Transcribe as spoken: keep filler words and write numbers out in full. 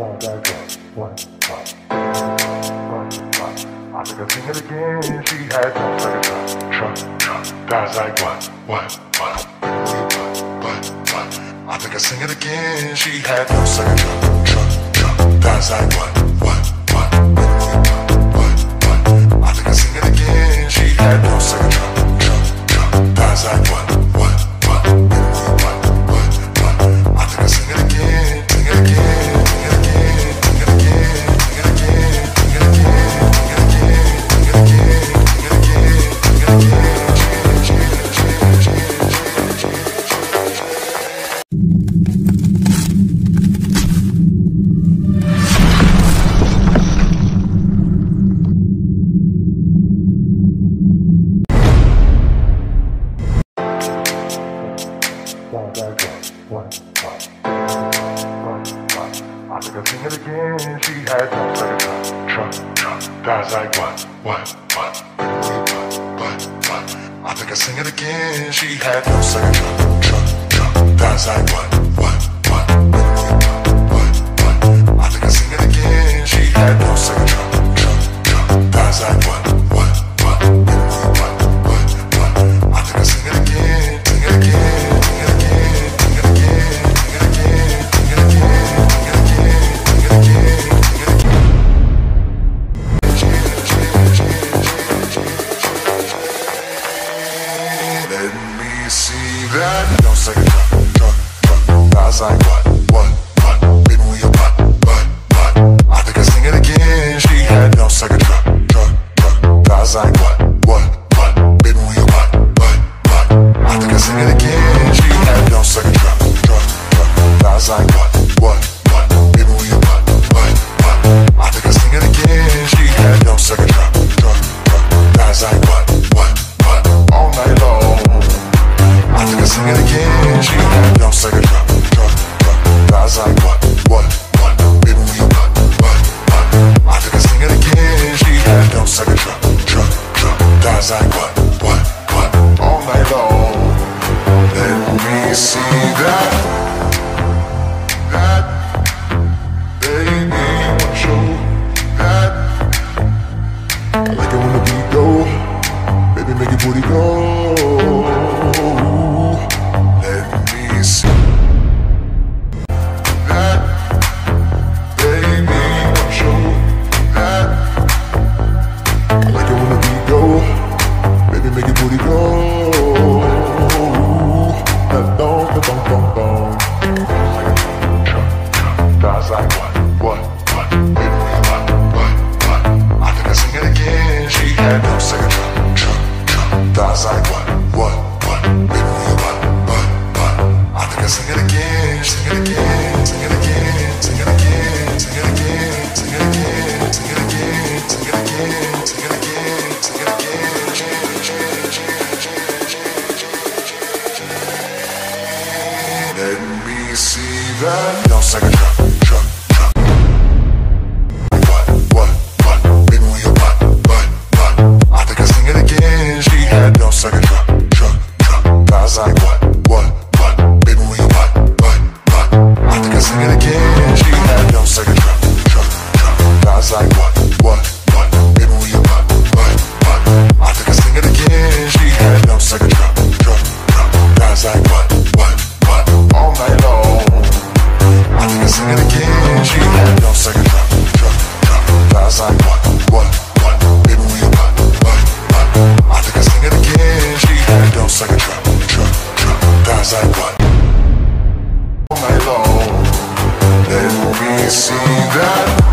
I think I'll sing it again. She had sex like a truck, truck, that's like what, what, what, what, what. I think I'll sing it again. She had sex like a truck, truck, that's like what, what, what, what, what. I think I'll sing it again. She had sex like a truck, truck, truck, that's like what. See that?